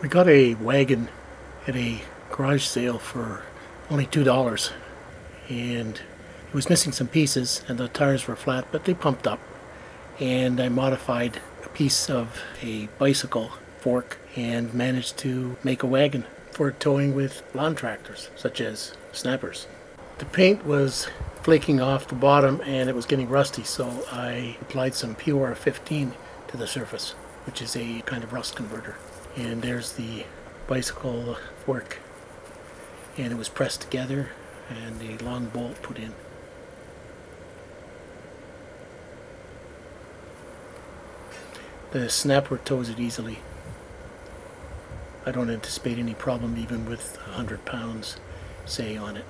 We got a wagon at a garage sale for only $2, and it was missing some pieces and the tires were flat, but they pumped up, and I modified a piece of a bicycle fork and managed to make a wagon for towing with lawn tractors such as Snappers. The paint was flaking off the bottom and it was getting rusty, so I applied some POR-15 to the surface, which is a kind of rust converter. And there's the bicycle fork, and it was pressed together and a long bolt put in. The Snapper tows it easily. I don't anticipate any problem even with 100 pounds, say, on it.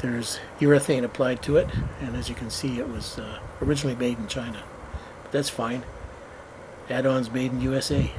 There's urethane applied to it, and as you can see, it was originally made in China. But that's fine. Add-ons made in USA.